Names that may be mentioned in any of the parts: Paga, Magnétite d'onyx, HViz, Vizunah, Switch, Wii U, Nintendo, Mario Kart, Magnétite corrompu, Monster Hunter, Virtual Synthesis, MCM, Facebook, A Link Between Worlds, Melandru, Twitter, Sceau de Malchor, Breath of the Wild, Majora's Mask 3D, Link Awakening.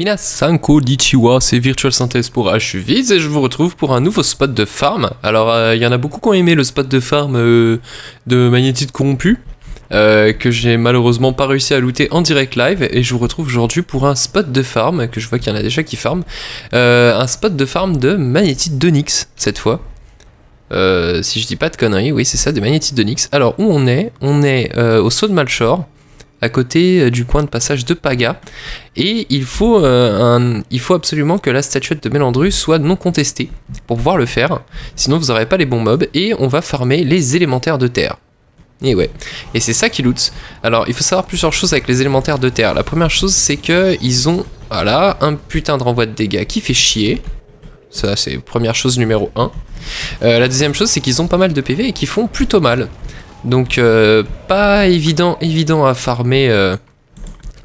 Minasanko Dichiwa, c'est Virtual Synthesis pour HViz et je vous retrouve pour un nouveau spot de farm. Alors il y en a beaucoup qui ont aimé le spot de farm de Magnétite corrompu, que j'ai malheureusement pas réussi à looter en direct live, et je vous retrouve aujourd'hui pour un spot de farm, que je vois qu'il y en a déjà qui farment, un spot de farm de Magnétite d'onyx cette fois. Si je dis pas de conneries, oui c'est ça, de Magnétite d'onyx. Alors où on est? On est au Sceau de Malchor, à côté du point de passage de Paga, et il faut absolument que la statuette de Melandru soit non contestée pour pouvoir le faire, sinon vous n'aurez pas les bons mobs, et on va farmer les élémentaires de terre. Et ouais, et c'est ça qui loot. Alors il faut savoir plusieurs choses avec les élémentaires de terre. La première chose, c'est que ils ont, voilà, un putain de renvoi de dégâts qui fait chier. Ça c'est première chose numéro 1. La deuxième chose, c'est qu'ils ont pas mal de PV et qu'ils font plutôt mal. Donc pas évident à farmer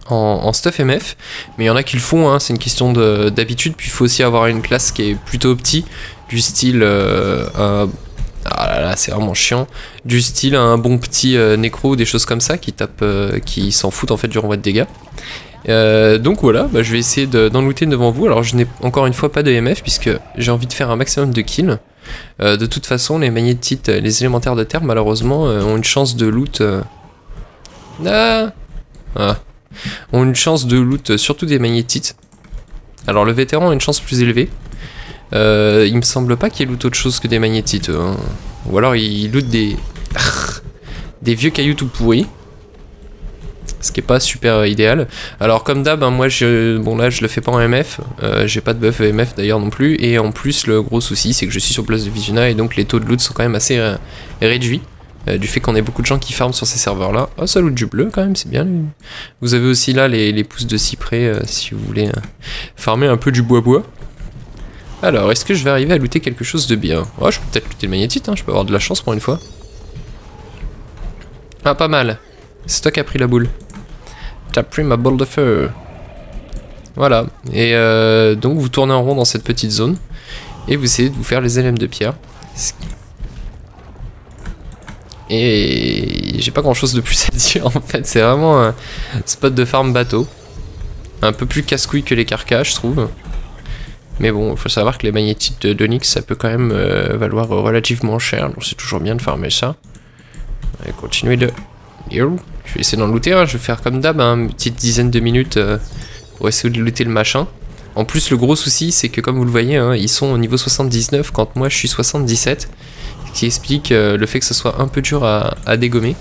en stuff MF, mais il y en a qui le font, hein, c'est une question d'habitude. Puis il faut aussi avoir une classe qui est plutôt petit, du style ah là là, c'est vraiment chiant, du style un bon petit nécro ou des choses comme ça, qui tape, qui s'en foutent en fait du renvoi de dégâts. Donc voilà, bah, je vais essayer d'en looter devant vous. Alors je n'ai encore une fois pas de MF puisque j'ai envie de faire un maximum de kills. De toute façon, les magnétites, les élémentaires de terre, malheureusement, ont une chance de loot. Ont une chance de loot, surtout des magnétites. Alors le vétéran a une chance plus élevée. Il me semble pas qu'il loot autre chose que des magnétites. Hein. Ou alors il loot des vieux cailloux tout pourris. Ce qui est pas super idéal. Alors comme d'hab, hein, moi bon là je le fais pas en MF, j'ai pas de buff MF d'ailleurs non plus, et en plus le gros souci c'est que je suis sur place de Vizunah, et donc les taux de loot sont quand même assez réduits, du fait qu'on ait beaucoup de gens qui farment sur ces serveurs là. Oh, ça loot du bleu quand même, c'est bien. Vous avez aussi là les pousses de cyprès, si vous voulez farmer un peu du bois. Alors est-ce que je vais arriver à looter quelque chose de bien? Oh, je peux peut-être looter le magnétite, hein, je peux avoir de la chance pour une fois. Ah, pas mal. Stock a pris la boule. T'as pris ma boule de feu. Voilà. Et donc vous tournez en rond dans cette petite zone. Et vous essayez de vous faire les LM de pierre. Et j'ai pas grand chose de plus à dire en fait. C'est vraiment un spot de farm bateau. Un peu plus casse-couille que les carcas, je trouve. Mais bon, faut savoir que les magnétites d'onyx, ça peut quand même valoir relativement cher. Donc c'est toujours bien de farmer ça. Et continuer de... Yo. Je vais essayer d'en looter, hein. Je vais faire comme d'hab, hein, une petite dizaine de minutes pour essayer de looter le machin. En plus le gros souci c'est que comme vous le voyez, hein, ils sont au niveau 79 quand moi je suis 77. Ce qui explique le fait que ce soit un peu dur à dégommer.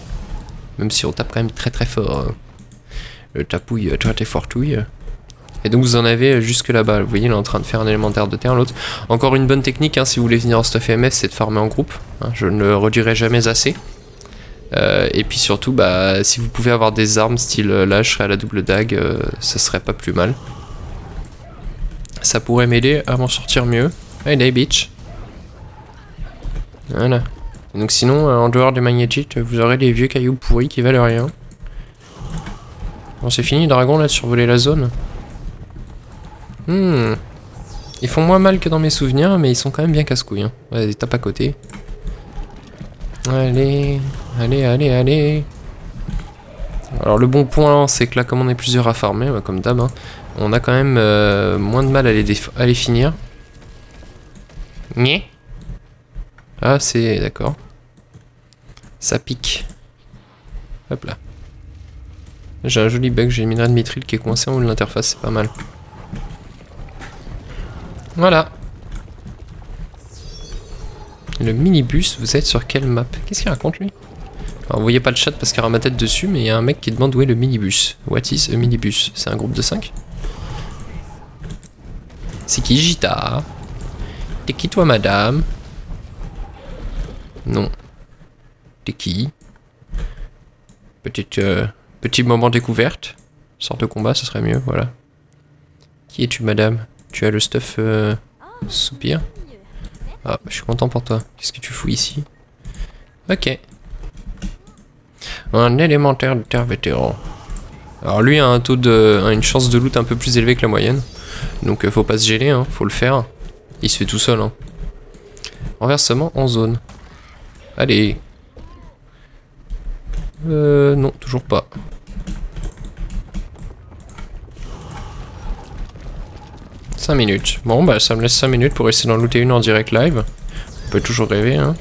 Même si on tape quand même très très fort. Le tapouille très très fortouille. Et donc vous en avez jusque là-bas. Vous voyez, il est en train de faire un élémentaire de terre, l'autre. Encore une bonne technique, hein, si vous voulez venir en stuff MF, c'est de farmer en groupe, hein. Je ne le redirai jamais assez. Et puis surtout, bah, si vous pouvez avoir des armes style là, je serais à la double dague, ça serait pas plus mal. Ça pourrait m'aider à m'en sortir mieux. Hey, day bitch. Voilà. Donc sinon, en dehors des magnétites, vous aurez des vieux cailloux pourris qui valent rien. Bon, c'est fini, dragon là, de survoler la zone. Ils font moins mal que dans mes souvenirs, mais ils sont quand même bien casse-couilles, hein. Ouais, ils tapent à côté. Allez, allez, allez, allez. Alors le bon point, c'est que là, comme on est plusieurs à farmer, bah, comme d'hab, hein, on a quand même moins de mal à les finir. Niais. Ah, c'est... d'accord. Ça pique. Hop là. J'ai un joli bug, j'ai une minerai de mithril qui est coincé en haut de l'interface, c'est pas mal. Voilà. Le minibus, vous êtes sur quelle map? Qu'est-ce qu'il raconte lui? Alors vous voyez pas le chat parce qu'il y aura ma tête dessus, mais il y a un mec qui demande où est le minibus. What is a minibus? C'est un groupe de 5? C'est qui Gita? T'es qui toi madame? Non. T'es qui? Petit moment découverte. Sorte de combat, ce serait mieux, voilà. Qui es-tu madame? Tu as le stuff soupir? Ah, je suis content pour toi. Qu'est-ce que tu fous ici? Ok. Un élémentaire de terre vétéran. Alors lui a un taux de... une chance de loot un peu plus élevée que la moyenne. Donc faut pas se gêner, hein, faut le faire. Il se fait tout seul, hein. Renversement en zone. Allez. Non, toujours pas. 5 minutes. Bon, bah ça me laisse 5 minutes pour essayer d'en looter une en direct live. On peut toujours rêver, hein.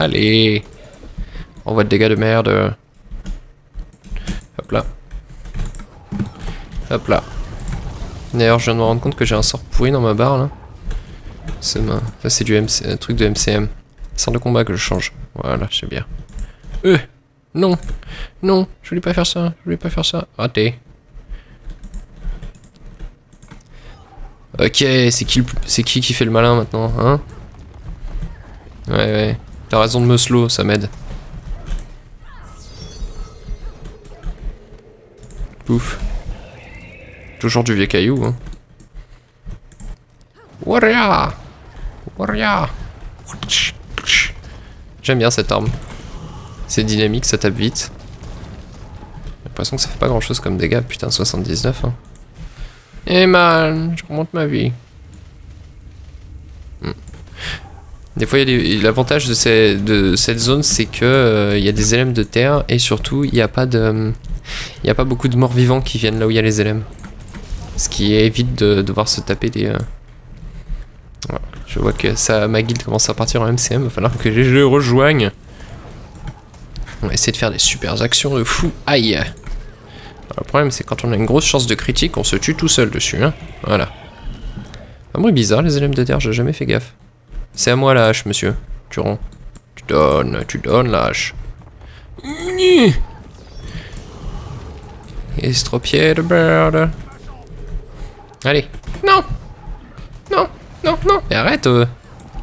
Allez! Envoie de dégâts de merde. Hop là. Hop là. D'ailleurs, je viens de me rendre compte que j'ai un sort pourri dans ma barre, là. C'est ma... Ça, c'est du un truc de MCM. Sort de combat que je change. Voilà, c'est bien. Non! Non! Je voulais pas faire ça. Je voulais pas faire ça. Raté. Ok, c'est qui fait le malin maintenant, hein? Ouais. T'as raison de me slow, ça m'aide. Pouf. Toujours du vieux caillou, hein. Warrior! Warrior! J'aime bien cette arme. C'est dynamique, ça tape vite. J'ai l'impression que ça fait pas grand chose comme dégâts, putain, 79, hein. Eh man, je remonte ma vie. Des fois, l'avantage de cette zone, c'est que y a des LM de terre et surtout, il n'y a pas beaucoup de morts vivants qui viennent là où il y a les LM. Ce qui évite de devoir se taper des... Voilà. Je vois que ça, ma guilde commence à partir en MCM, il va falloir que je le rejoigne. On va essayer de faire des super actions de fou. Aïe! Le problème, c'est quand on a une grosse chance de critique, on se tue tout seul dessus, hein. Voilà. Un bruit bizarre, les LM de terre, j'ai jamais fait gaffe. C'est à moi la hache, monsieur. Tu ronds. Tu donnes la hache. Estropié de merde. Allez. Non. Mais arrête.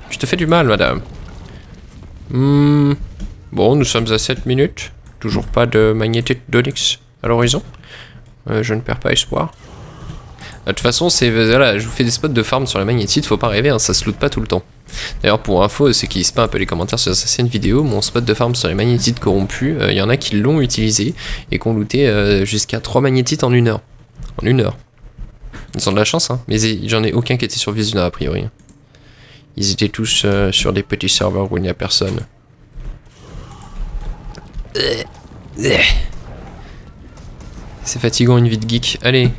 Je te fais du mal, madame. Bon, nous sommes à 7 minutes. Toujours pas de magnétite d'onyx à l'horizon. Je ne perds pas espoir. De toute façon, voilà, je vous fais des spots de farm sur la magnétite, faut pas rêver, hein, ça se loot pas tout le temps. D'ailleurs, pour info, ceux qui spam un peu les commentaires sur cette ancienne vidéo, mon spot de farm sur les magnétites corrompues, il y en a qui l'ont utilisé et qui ont looté jusqu'à 3 magnétites en 1 heure. En 1 heure. Ils ont de la chance, hein, mais j'en ai aucun qui était sur Vizunah a priori. Ils étaient tous sur des petits serveurs où il n'y a personne. C'est fatigant une vie de geek. Allez.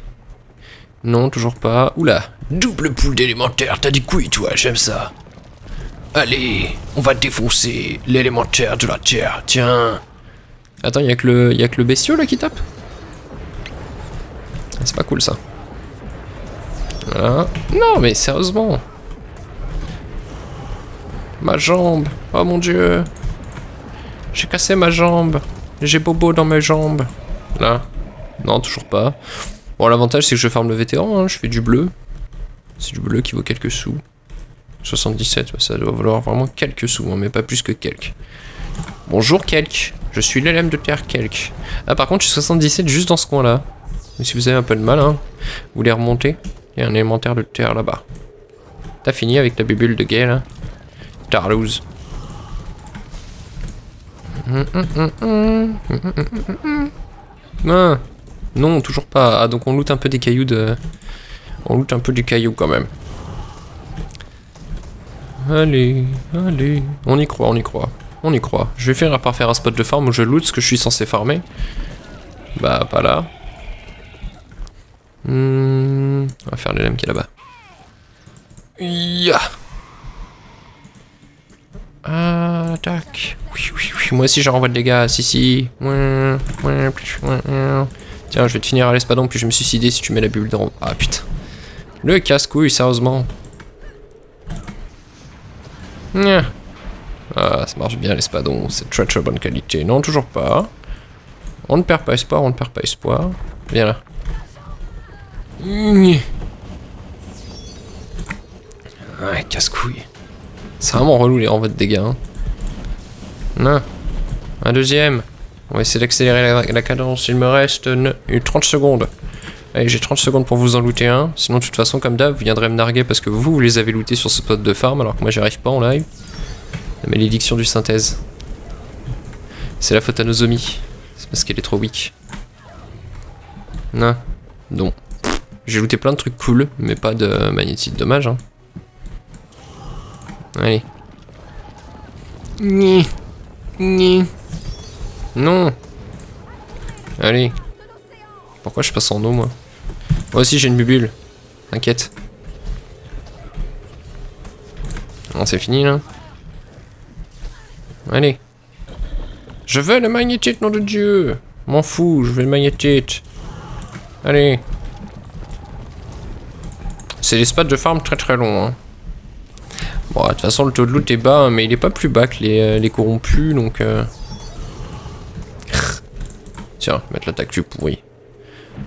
Non, toujours pas. Oula. Double poule d'élémentaire, t'as des couilles toi, j'aime ça. Allez, on va défoncer l'élémentaire de la terre, tiens. Attends, y'a que le bestiau là qui tape. C'est pas cool ça. Voilà. Non mais sérieusement. Ma jambe, oh mon dieu. J'ai cassé ma jambe. J'ai bobo dans mes jambes. Là. Non, toujours pas. Bon, l'avantage, c'est que je farme le vétéran, hein, je fais du bleu. C'est du bleu qui vaut quelques sous. 77, ça doit valoir vraiment quelques sous, hein, mais pas plus que quelques. Bonjour, quelques. Je suis l'élème de terre, quelques. Ah, par contre, je suis 77 juste dans ce coin-là. Mais si vous avez un peu de mal, hein, vous voulez remonter, il y a un élémentaire de terre là-bas. T'as fini avec la bubule de gueule, là. Tarlouse. Ah. Non, toujours pas. Ah, donc on loot un peu des cailloux de... On loot un peu du caillou quand même. Allez, allez. On y croit. Je vais finir par faire un spot de farm où je loot ce que je suis censé farmer. Bah, pas là. On va faire les lames qui est là-bas. Yeah. Ah, attaque. Oui. Moi aussi, je renvoie de dégâts. Si. Tiens, je vais te finir à l'espadon, puis je vais me suicider si tu mets la bulle dans... Ah, putain. Le casse-couille, sérieusement. Ah, ça marche bien, l'espadon. C'est très très bonne qualité. Non, toujours pas. On ne perd pas espoir. Viens là. Ah, casse-couille. C'est vraiment relou, les renvois de dégâts. Hein. Non. Un deuxième. On va essayer d'accélérer la cadence, il me reste 30 secondes. Allez, j'ai 30 secondes pour vous en looter un. Sinon, de toute façon, comme d'hab, vous viendrez me narguer parce que vous les avez lootés sur ce spot de farm, alors que moi, j'y arrive pas en live. La malédiction du synthèse. C'est la faute à Nozomi. C'est parce qu'elle est trop weak. Non. J'ai looté plein de trucs cool, mais pas de magnétite, dommage. Hein. Allez. Non. Allez. Pourquoi je passe en eau, moi aussi, j'ai une bubule. T'inquiète. Non, c'est fini là. Allez. Je veux le magnétite, nom de Dieu. M'en fous, je veux le magnétite. Allez. C'est les spots de farm très très longs. Hein. Bon, de toute façon, le taux de loot est bas, mais il est pas plus bas que les corrompus, donc... Tiens, mettre l'attaque du pourri.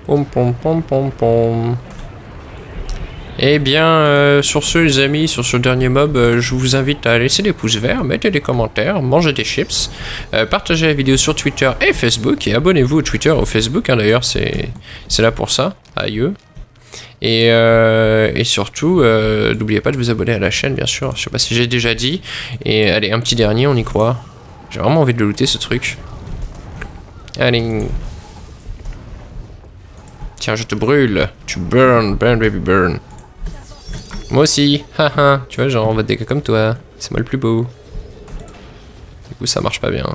Pom pom pom pom pom. Eh bien, sur ce, les amis, sur ce dernier mob, je vous invite à laisser des pouces verts, mettez des commentaires, mangez des chips, partagez la vidéo sur Twitter et Facebook, et abonnez-vous au Twitter et au Facebook, hein, d'ailleurs, c'est là pour ça, aïeux. Et surtout, n'oubliez pas de vous abonner à la chaîne, bien sûr, je sais pas si j'ai déjà dit, et allez, un petit dernier, on y croit. J'ai vraiment envie de le looter, ce truc. Allez. Tiens, je te brûle. Tu burn, burn, baby, burn. Moi aussi, haha, tu vois, genre on va te dégâts comme toi, c'est moi le plus beau. Du coup ça marche pas bien.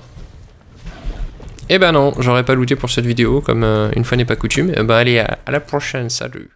Et ben non, j'aurais pas looté pour cette vidéo, comme une fois n'est pas coutume. Et ben allez, à la prochaine, salut.